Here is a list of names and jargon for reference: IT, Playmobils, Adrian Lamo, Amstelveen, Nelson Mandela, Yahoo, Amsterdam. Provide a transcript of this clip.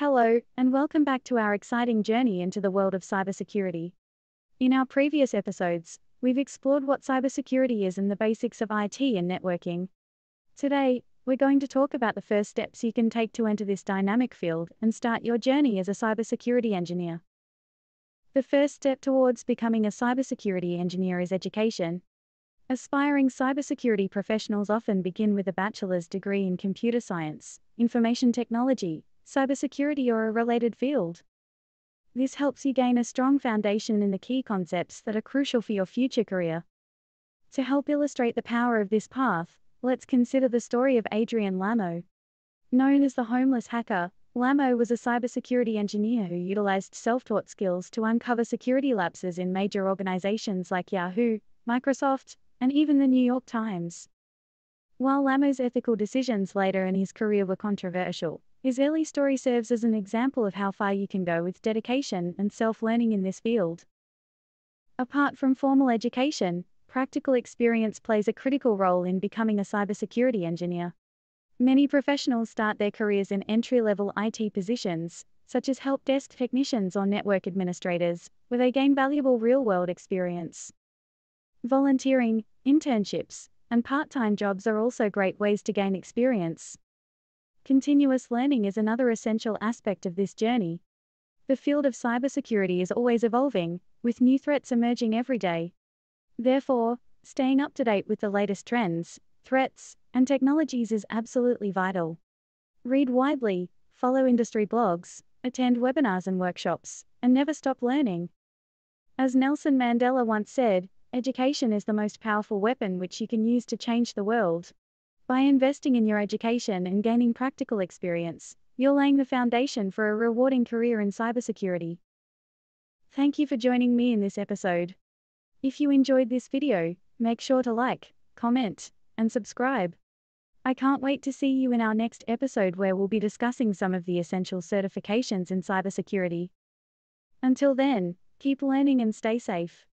Hello, and welcome back to our exciting journey into the world of cybersecurity. In our previous episodes, we've explored what cybersecurity is and the basics of IT and networking. Today, we're going to talk about the first steps you can take to enter this dynamic field and start your journey as a cybersecurity engineer. The first step towards becoming a cybersecurity engineer is education. Aspiring cybersecurity professionals often begin with a bachelor's degree in computer science, information technology, cybersecurity or a related field. This helps you gain a strong foundation in the key concepts that are crucial for your future career. To help illustrate the power of this path, let's consider the story of Adrian Lamo. Known as the homeless hacker, Lamo was a cybersecurity engineer who utilized self-taught skills to uncover security lapses in major organizations like Yahoo, Microsoft, and even the New York Times. While Lamo's ethical decisions later in his career were controversial, his early story serves as an example of how far you can go with dedication and self-learning in this field. Apart from formal education, practical experience plays a critical role in becoming a cybersecurity engineer. Many professionals start their careers in entry-level IT positions, such as help desk technicians or network administrators, where they gain valuable real-world experience. Volunteering, internships, and part-time jobs are also great ways to gain experience. Continuous learning is another essential aspect of this journey. The field of cybersecurity is always evolving, with new threats emerging every day. Therefore, staying up to date with the latest trends, threats, and technologies is absolutely vital. Read widely, follow industry blogs, attend webinars and workshops, and never stop learning. As Nelson Mandela once said, education is the most powerful weapon which you can use to change the world. By investing in your education and gaining practical experience, you're laying the foundation for a rewarding career in cybersecurity. Thank you for joining me in this episode. If you enjoyed this video, make sure to like, comment, and subscribe. I can't wait to see you in our next episode where we'll be discussing some of the essential certifications in cybersecurity. Until then, keep learning and stay safe.